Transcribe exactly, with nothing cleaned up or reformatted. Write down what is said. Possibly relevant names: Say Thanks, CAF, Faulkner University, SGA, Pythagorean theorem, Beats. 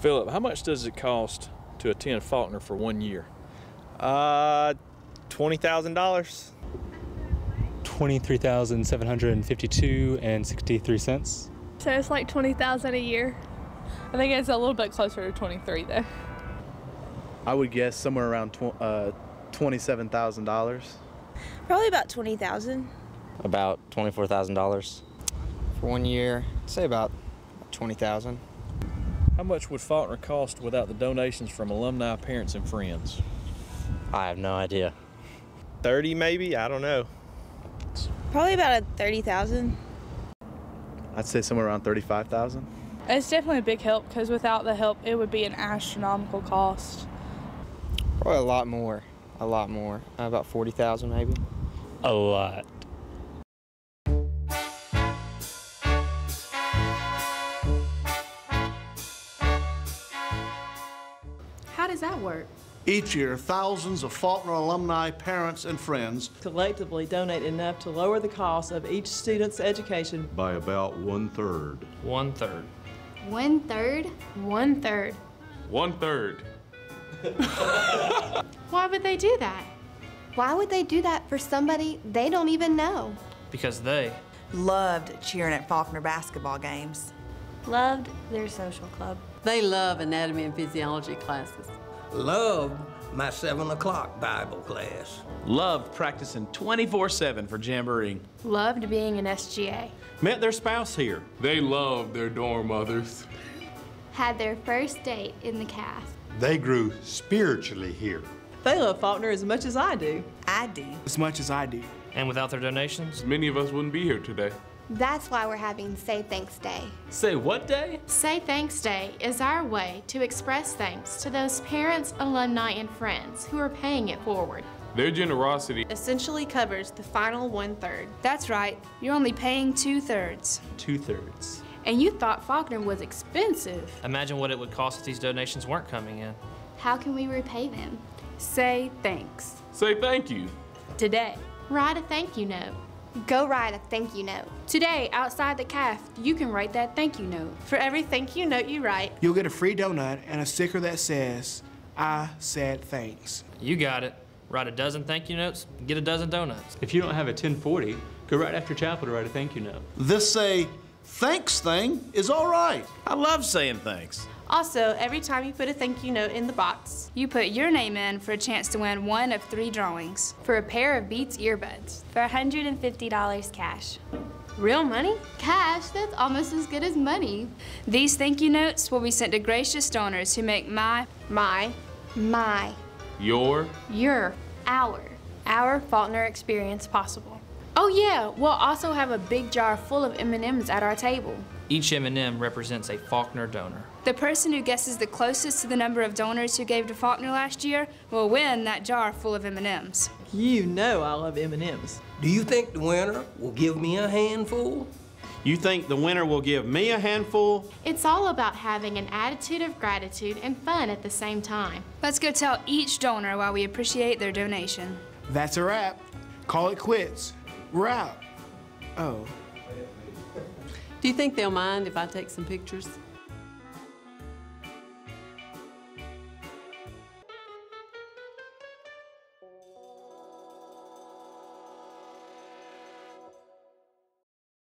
Philip, how much does it cost to attend Faulkner for one year? Uh, twenty thousand dollars. twenty-three thousand seven hundred fifty-two and sixty-three cents. So it's like twenty thousand dollars a year. I think it's a little bit closer to twenty-three though. I would guess somewhere around tw uh, twenty-seven thousand dollars. Probably about twenty thousand dollars. About twenty-four thousand dollars. For one year, I'd say about twenty thousand dollars. How much would Faulkner cost without the donations from alumni, parents, and friends? I have no idea. thirty maybe? I don't know. Probably about thirty thousand dollars. I'd say somewhere around thirty-five thousand dollars. It's definitely a big help, because without the help, it would be an astronomical cost. Probably a lot more. A lot more. Uh, about forty thousand dollars maybe. A lot. How does that work? Each year, thousands of Faulkner alumni, parents, and friends collectively donate enough to lower the cost of each student's education by about one-third. One-third. One-third? One-third. One-third. Why would they do that? Why would they do that for somebody they don't even know? Because they loved cheering at Faulkner basketball games. Loved their social club. They love anatomy and physiology classes. Loved my seven o'clock Bible class. Loved practicing twenty-four seven for Jamboree. Loved being an S G A. Met their spouse here. They loved their dorm mothers. Had their first date in the C A F. They grew spiritually here. They love Faulkner as much as I do. I do. As much as I do. And without their donations, many of us wouldn't be here today. That's why we're having Say Thanks Day. Say what day? Say Thanks Day is our way to express thanks to those parents, alumni, and friends who are paying it forward. Their generosity essentially covers the final one-third. That's right. You're only paying two-thirds. Two-thirds. And you thought Faulkner was expensive. Imagine what it would cost if these donations weren't coming in. How can we repay them? Say thanks. Say thank you. Today. Write a thank you note. Go write a thank you note. Today, outside the C A F, you can write that thank you note. For every thank you note you write, you'll get a free donut and a sticker that says, I said thanks. You got it. Write a dozen thank you notes, get a dozen donuts. If you don't have a ten forty, go right after chapel to write a thank you note. This say thanks thing is all right. I love saying thanks. Also, every time you put a thank you note in the box, you put your name in for a chance to win one of three drawings. For a pair of Beats earbuds. For one hundred fifty dollars cash. Real money? Cash, that's almost as good as money. These thank you notes will be sent to gracious donors who make my, my, my, your, your, our, our Faulkner experience possible. Oh yeah, we'll also have a big jar full of M and M's at our table. Each M and M represents a Faulkner donor. The person who guesses the closest to the number of donors who gave to Faulkner last year will win that jar full of M and M's. You know I love M and M's. Do you think the winner will give me a handful? You think the winner will give me a handful? It's all about having an attitude of gratitude and fun at the same time. Let's go tell each donor why we appreciate their donation. That's a wrap. Call it quits. We're out. Oh. Do you think they'll mind if I take some pictures?